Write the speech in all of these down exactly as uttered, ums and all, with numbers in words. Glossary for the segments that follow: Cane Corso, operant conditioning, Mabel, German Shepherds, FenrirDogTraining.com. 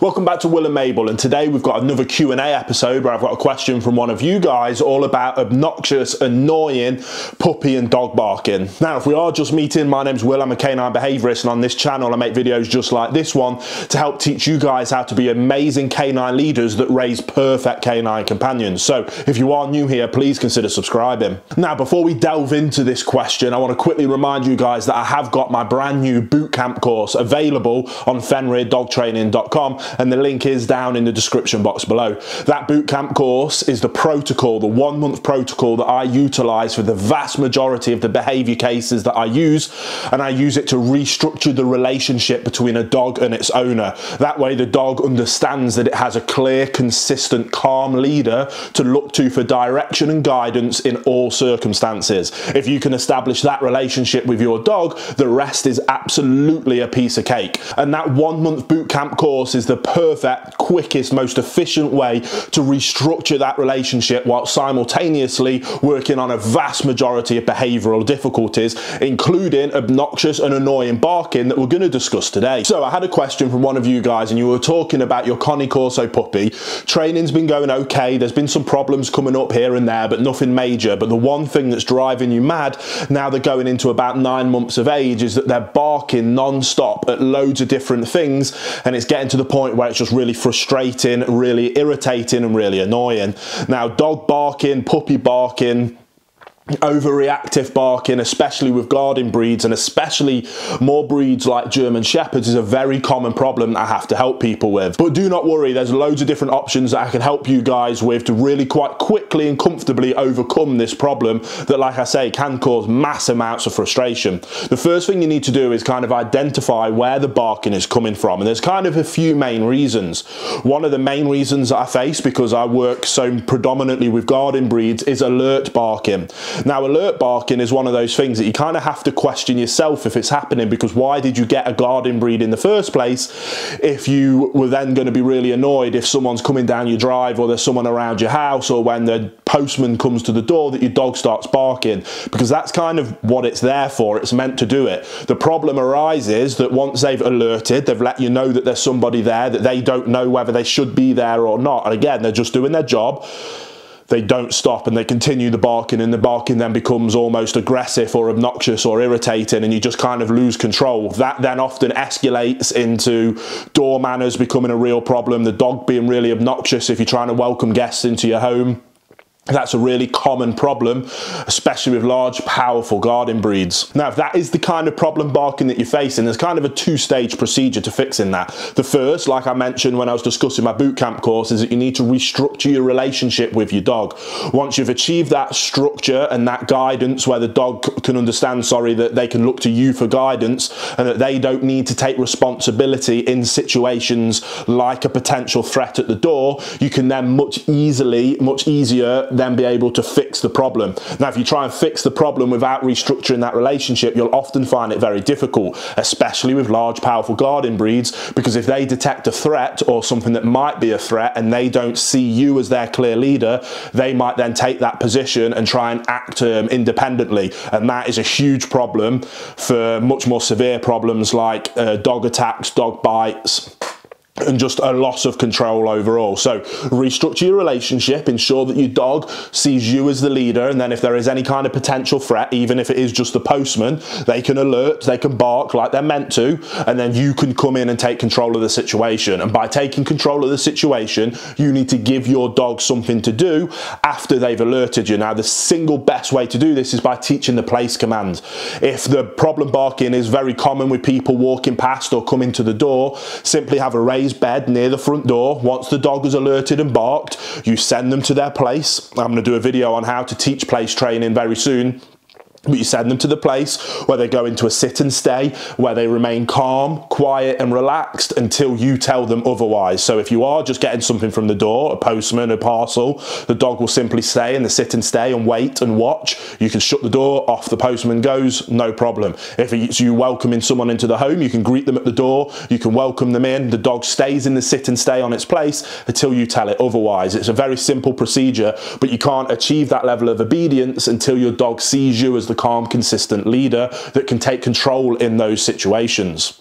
Welcome back to Will and Mabel, and today we've got another Q and A episode where I've got a question from one of you guys all about obnoxious, annoying puppy and dog barking. Now, if we are just meeting, my name's Will, I'm a canine behaviourist, and on this channel I make videos just like this one to help teach you guys how to be amazing canine leaders that raise perfect canine companions. So, if you are new here, please consider subscribing. Now, before we delve into this question, I want to quickly remind you guys that I have got my brand new bootcamp course available on Fenrir Dog Training dot com. And the link is down in the description box below. That bootcamp course is the protocol, the one month protocol that I utilize for the vast majority of the behavior cases that I use, and I use it to restructure the relationship between a dog and its owner. That way the dog understands that it has a clear, consistent, calm leader to look to for direction and guidance in all circumstances. If you can establish that relationship with your dog, the rest is absolutely a piece of cake. And that one month bootcamp course is the perfect, quickest, most efficient way to restructure that relationship while simultaneously working on a vast majority of behavioural difficulties, including obnoxious and annoying barking that we're going to discuss today. So I had a question from one of you guys, and you were talking about your Cane Corso puppy. Training's been going okay, there's been some problems coming up here and there, but nothing major. But the one thing that's driving you mad, now they're going into about nine months of age, is that they're barking non-stop at loads of different things, and it's getting to the point where it's just really frustrating, really irritating, and really annoying. Now, dog barking, puppy barking, overreactive barking, especially with guarding breeds and especially more breeds like German Shepherds, is a very common problem that I have to help people with. But do not worry, there's loads of different options that I can help you guys with to really quite quickly and comfortably overcome this problem that, like I say, can cause mass amounts of frustration. The first thing you need to do is kind of identify where the barking is coming from, and there's kind of a few main reasons. One of the main reasons that I face, because I work so predominantly with guarding breeds, is alert barking. Now, alert barking is one of those things that you kind of have to question yourself if it's happening, because why did you get a guarding breed in the first place if you were then going to be really annoyed if someone's coming down your drive, or there's someone around your house, or when the postman comes to the door that your dog starts barking? Because that's kind of what it's there for, it's meant to do it. The problem arises that once they've alerted, they've let you know that there's somebody there, that they don't know whether they should be there or not, and again, they're just doing their job. They don't stop, and they continue the barking, and the barking then becomes almost aggressive or obnoxious or irritating, and you just kind of lose control. That then often escalates into door manners becoming a real problem, the dog being really obnoxious if you're trying to welcome guests into your home. That's a really common problem, especially with large, powerful guarding breeds. Now, if that is the kind of problem barking that you're facing, there's kind of a two-stage procedure to fixing that. The first, like I mentioned when I was discussing my bootcamp course, is that you need to restructure your relationship with your dog. Once you've achieved that structure and that guidance where the dog can understand, sorry, that they can look to you for guidance and that they don't need to take responsibility in situations like a potential threat at the door, you can then much easily, much easier, then be able to fix the problem. Now, if you try and fix the problem without restructuring that relationship, you'll often find it very difficult, especially with large, powerful guarding breeds, because if they detect a threat or something that might be a threat and they don't see you as their clear leader, they might then take that position and try and act um, independently, and that is a huge problem for much more severe problems like uh, dog attacks, dog bites, and just a loss of control overall. So restructure your relationship, ensure that your dog sees you as the leader, and then if there is any kind of potential threat, even if it is just the postman, they can alert, they can bark like they're meant to, and then you can come in and take control of the situation. And by taking control of the situation, you need to give your dog something to do after they've alerted you. Now, the single best way to do this is by teaching the place command. If the problem barking is very common with people walking past or coming to the door, simply have a raised bed near the front door. Once the dog is alerted and barked, you send them to their place. I'm going to do a video on how to teach place training very soon. But you send them to the place where they go into a sit and stay, where they remain calm, quiet and relaxed until you tell them otherwise. So if you are just getting something from the door, a postman, a parcel, the dog will simply stay in the sit and stay and wait and watch. You can shut the door, off the postman goes, no problem. If it's you welcoming someone into the home, you can greet them at the door, you can welcome them in, the dog stays in the sit and stay on its place until you tell it otherwise. It's a very simple procedure, but you can't achieve that level of obedience until your dog sees you as the calm, consistent leader that can take control in those situations.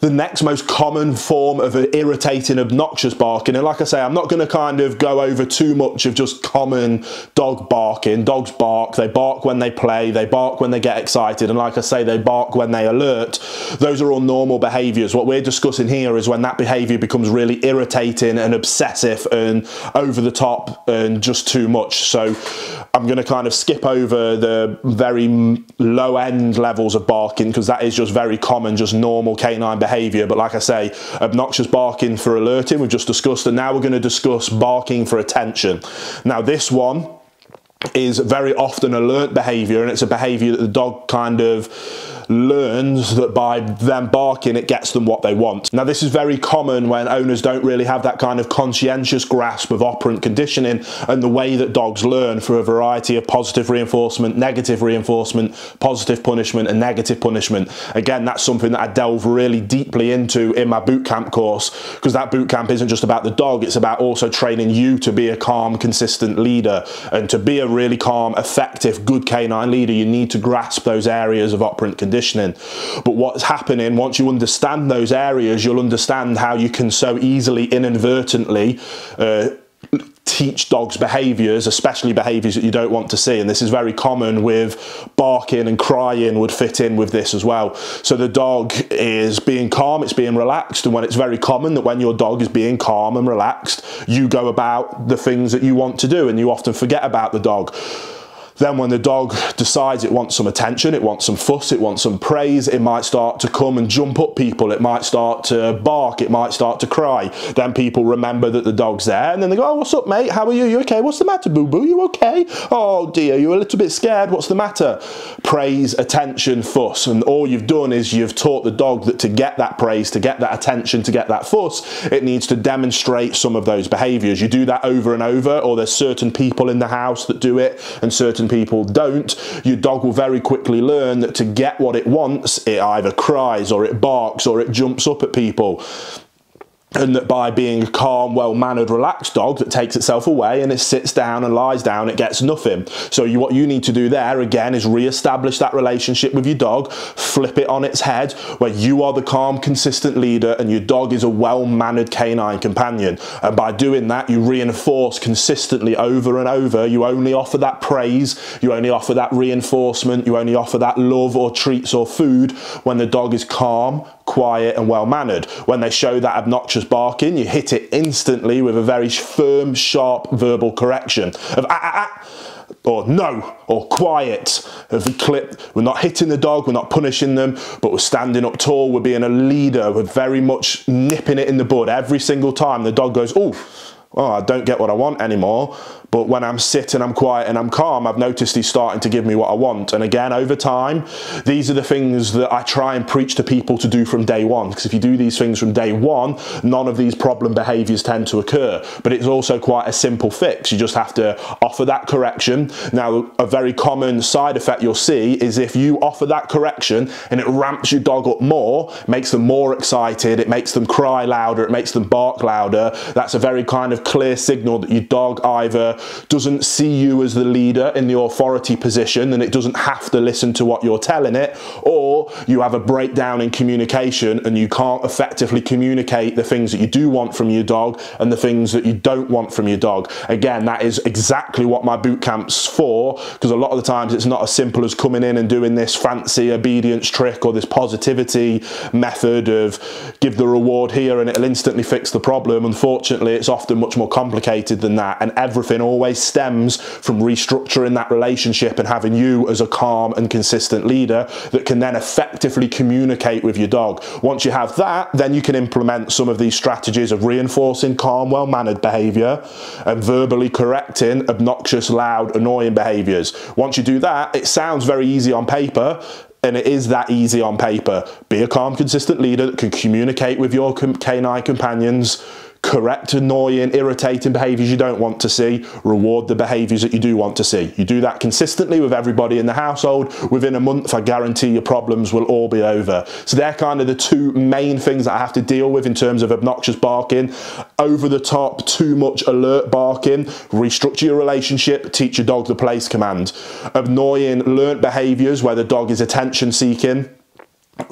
The next most common form of an irritating, obnoxious barking, and like I say, I'm not going to kind of go over too much of just common dog barking. Dogs bark, they bark when they play, they bark when they get excited, and like I say, they bark when they alert. Those are all normal behaviours. What we're discussing here is when that behaviour becomes really irritating and obsessive and over the top and just too much. So I'm going to kind of skip over the very low end levels of barking, because that is just very common, just normal canine behaviour. But like I say, obnoxious barking for alerting we've just discussed, and now we're going to discuss barking for attention. Now this one is very often alert behaviour, and it's a behaviour that the dog kind of learns that by them barking it gets them what they want. Now this is very common when owners don't really have that kind of conscientious grasp of operant conditioning and the way that dogs learn through a variety of positive reinforcement, negative reinforcement, positive punishment and negative punishment. Again, that's something that I delve really deeply into in my boot camp course, because that boot camp isn't just about the dog, it's about also training you to be a calm, consistent leader. And to be a really calm, effective, good canine leader, you need to grasp those areas of operant conditioning. But what's happening, once you understand those areas, you'll understand how you can so easily, inadvertently, uh, teach dogs behaviours, especially behaviours that you don't want to see. And this is very common with barking, and crying would fit in with this as well. So the dog is being calm, it's being relaxed, and when it's very common that when your dog is being calm and relaxed, you go about the things that you want to do and you often forget about the dog. Then when the dog decides it wants some attention, it wants some fuss, it wants some praise, it might start to come and jump up people, it might start to bark, it might start to cry. Then people remember that the dog's there, and then they go, oh, what's up, mate? How are you? You okay? What's the matter, boo-boo? You okay? Oh, dear, you're a little bit scared. What's the matter? Praise, attention, fuss. And all you've done is you've taught the dog that to get that praise, to get that attention, to get that fuss, it needs to demonstrate some of those behaviours. You do that over and over, or there's certain people in the house that do it, and certain people don't. Your dog will very quickly learn that to get what it wants, it either cries or it barks or it jumps up at people. And that by being a calm, well-mannered, relaxed dog that takes itself away and it sits down and lies down, it gets nothing. So you, what you need to do there, again, is re-establish that relationship with your dog, flip it on its head, where you are the calm, consistent leader and your dog is a well-mannered canine companion. And by doing that, you reinforce consistently over and over. You only offer that praise, you only offer that reinforcement, you only offer that love or treats or food when the dog is calm, quiet and well-mannered. When they show that obnoxious barking, you hit it instantly with a very firm, sharp verbal correction of ah, ah, ah, or no, or quiet. If we clip, we're not hitting the dog, we're not punishing them, but we're standing up tall, we're being a leader, we're very much nipping it in the bud. Every single time the dog goes, oh, oh, I don't get what I want anymore. But when I'm sitting, I'm quiet and I'm calm, I've noticed he's starting to give me what I want. And again, over time, these are the things that I try and preach to people to do from day one. Because if you do these things from day one, none of these problem behaviours tend to occur. But it's also quite a simple fix. You just have to offer that correction. Now, a very common side effect you'll see is if you offer that correction and it ramps your dog up more, makes them more excited, it makes them cry louder, it makes them bark louder. That's a very kind of clear signal that your dog either doesn't see you as the leader in the authority position and it doesn't have to listen to what you're telling it, or you have a breakdown in communication and you can't effectively communicate the things that you do want from your dog and the things that you don't want from your dog. Again, that is exactly what my boot camp's for, because a lot of the times it's not as simple as coming in and doing this fancy obedience trick or this positivity method of give the reward here and it'll instantly fix the problem. Unfortunately, it's often much more complicated than that, and everything always stems from restructuring that relationship and having you as a calm and consistent leader that can then effectively communicate with your dog. Once you have that, then you can implement some of these strategies of reinforcing calm, well-mannered behaviour and verbally correcting obnoxious, loud, annoying behaviours. Once you do that, it sounds very easy on paper, and it is that easy on paper. Be a calm, consistent leader that can communicate with your canine companions, correct annoying, irritating behaviours you don't want to see, reward the behaviours that you do want to see. You do that consistently with everybody in the household, within a month I guarantee your problems will all be over. So they're kind of the two main things that I have to deal with in terms of obnoxious barking, over the top, too much alert barking. Restructure your relationship, teach your dog the place command. Annoying, learnt behaviours where the dog is attention seeking,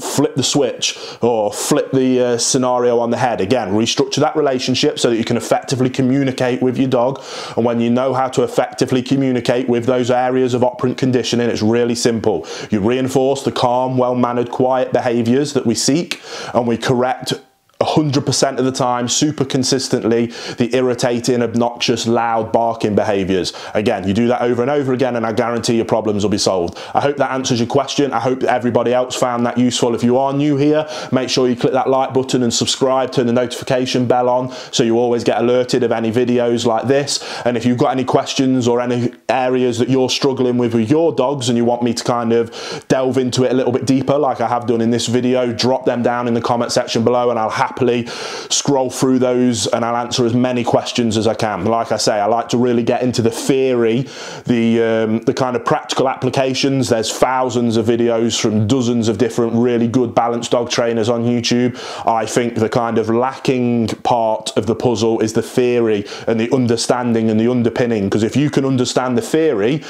flip the switch or flip the uh, scenario on the head. Again, restructure that relationship so that you can effectively communicate with your dog. And when you know how to effectively communicate with those areas of operant conditioning, it's really simple. You reinforce the calm, well-mannered, quiet behaviors that we seek, and we correct one hundred percent of the time, super consistently, the irritating, obnoxious, loud, barking behaviours. Again, you do that over and over again, and I guarantee your problems will be solved. I hope that answers your question. I hope that everybody else found that useful. If you are new here, make sure you click that like button and subscribe, turn the notification bell on so you always get alerted of any videos like this. And if you've got any questions or any areas that you're struggling with with your dogs and you want me to kind of delve into it a little bit deeper, like I have done in this video, drop them down in the comment section below and I'll happily happily scroll through those and I'll answer as many questions as I can. Like I say, I like to really get into the theory, the, um, the kind of practical applications. There's thousands of videos from dozens of different really good balanced dog trainers on YouTube. I think the kind of lacking part of the puzzle is the theory and the understanding and the underpinning, because if you can understand the theory,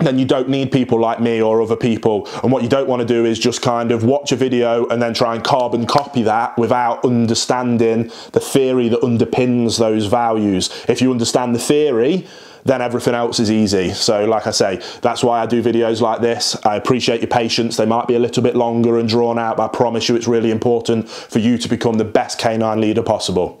then you don't need people like me or other people. And what you don't want to do is just kind of watch a video and then try and carbon copy that without understanding the theory that underpins those values. If you understand the theory, then everything else is easy. So like I say, that's why I do videos like this. I appreciate your patience. They might be a little bit longer and drawn out, but I promise you it's really important for you to become the best canine leader possible.